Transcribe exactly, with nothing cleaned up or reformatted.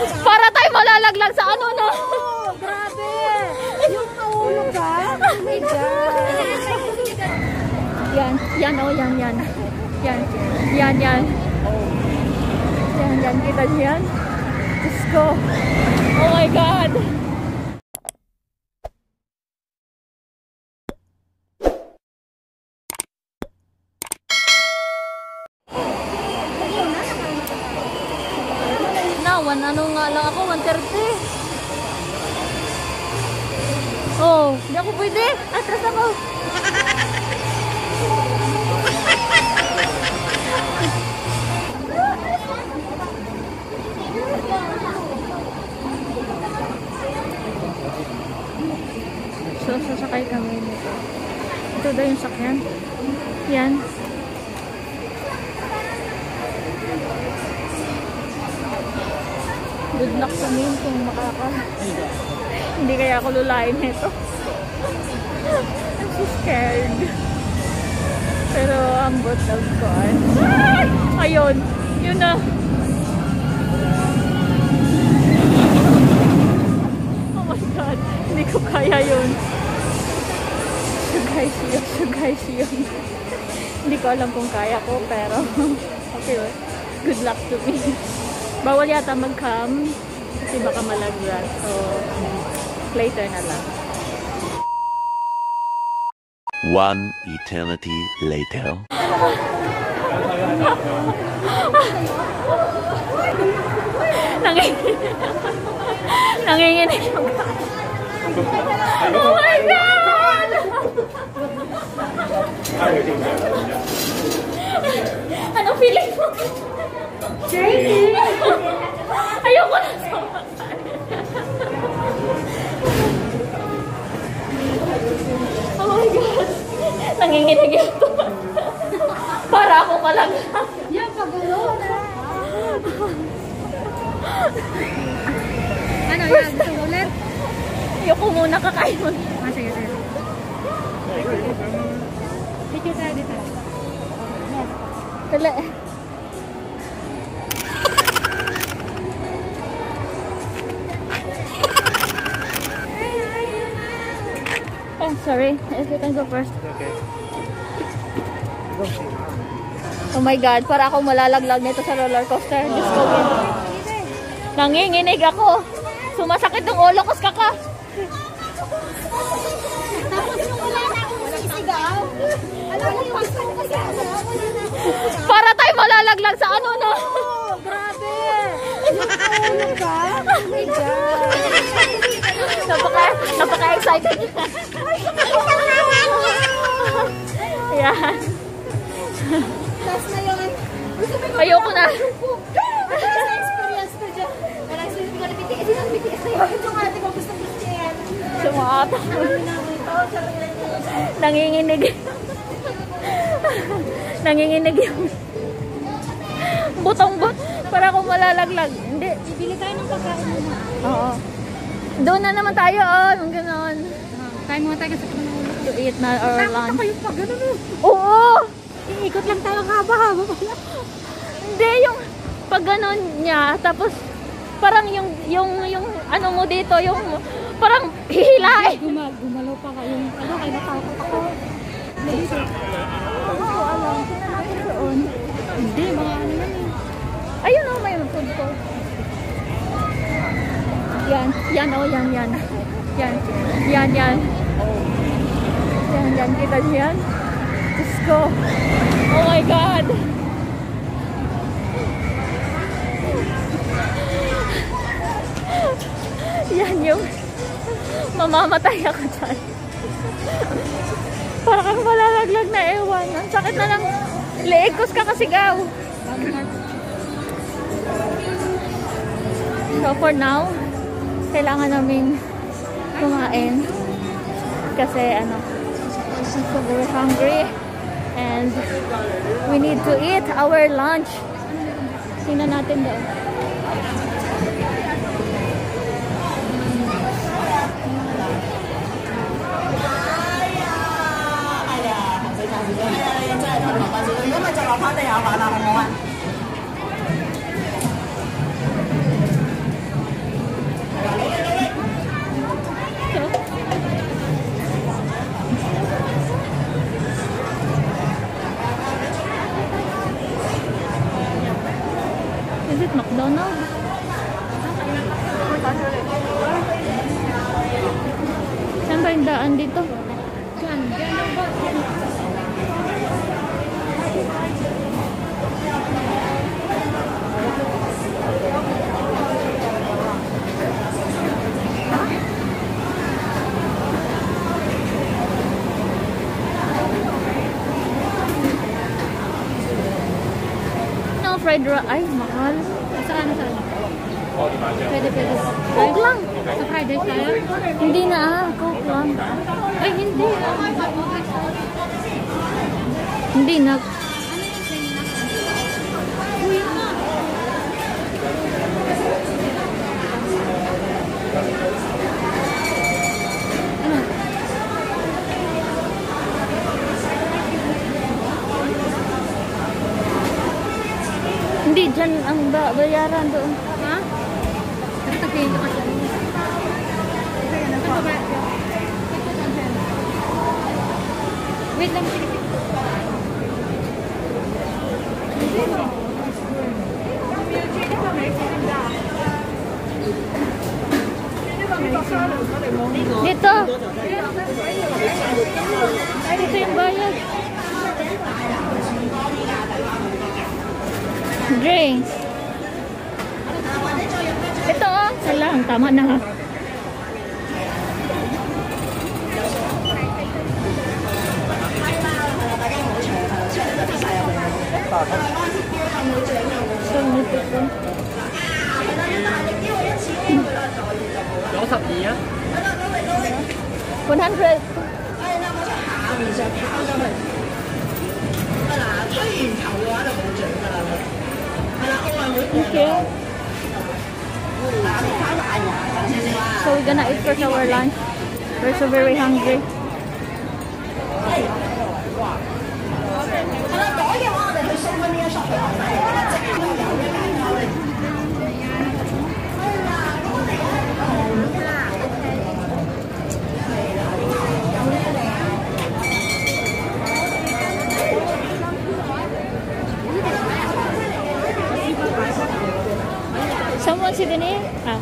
Para tayo malalaglag sa ano na. Oh, grabe. Yung kaulog ka. Yan, yan oh, yan, yan. Yan, yan, yan. Yan, yan, kita niyo yan. Let's go. Oh my God. One, ano nga lang ako, one thirty. Oh, hindi ako pwede. Atras ako. So, sasakay kami nito. Ito daw yung sakyan. Yan. Good luck sa amin kung makaka. Hindi kaya ako lulain nito. I'm so scared. Pero ang ambot of God. Ayun. Yun na. Oh my God. Hindi ko kaya yun. Sugay siya. Sugay siya. Hindi ko alam kung kaya ko. Pero okay. Good luck to me. Bawal yata mag-cam kasi baka malaglag. So, later na lang. One eternity later. Nanginginig yung kaan. Oh my God! Anong feeling mo? Crazy! Ayoko na sa matay. Oh my God! Nanginginig ito. Para ako ka lang. Yan, pagano na. Ano yan? Gusto mo ulit? Ayoko muna, kakain mo. Ah, sige, sige. Dito tayo, dito. Tala eh. Oh, sorry. If you can go first. Okay. Oh my God, para akong malalaglag nito sa roller coaster. Just go in. Nanginginig ako. Sumasakit ng ulo ko, kaka. Tapos yung wala na akong sisigaw. Alam mo yung pasan kasi ano. Para tayo malalaglag sa ano na. Oh, grabe. Yung ulo ka. Oh my God. Napaka, napaka-excited niya. Ayan. Last na yun. Ayoko na. Maraming sa experience ko dyan. Maraming sa experience ko. Kasi nang B T S na yun. Ito nga natin kung gusto gusto yan. Sumakata ko. Nanginginig. Nanginginig yung butong-but. Para kung malalaglag. Hindi. Ibili tayo ng pagkain mo. Oo. Doon na naman tayo, oh, yung gano'n. Tayo muna tayo kasi kung to eat na or lunch. Takot na kayo pa, gano'n eh. Oo! Iikot lang tayo haba-haba pala. Hindi, yung pag gano'n niya, tapos parang yung, yung, yung ano mo dito, yung parang hihilain. Gumalaw pa kayo. Ano, kayo natakot ako. Oo, alam. Sinahapin doon. Hindi, mga ano yan eh. Ayun o, may food ko. Yan, yan, oh, yan, yan. Yan, yan, yan. Yan, yan, kita niyo yan. Let's go. Oh my God. Yan yung mamamatay ako dyan. Parang malalaglag na ewan. Ang sakit na lang. Leeg ko kakasigaw. So for now, kailangan namin kumain kasi ano, we're hungry and we need to eat our lunch. Tingnan natin doon. Saan tayong daan dito? Fried rice, ay mahal. Saan, saan? Pwede, pwede. Coke lang. Sa fried rice tayo? Hindi na ah, Coke lang. Ay, hindi. Hindi na. Hindi dyan ang bayaran doon. Ha? Nagtagay ka siya. Wait lang, sige. Dito! Dito yung bayad. Drinks. Ito oh, salang, tama na ha. one hundred. Okay. So we're gonna eat first our lunch. We're so very hungry. Someone sit in here? Ah.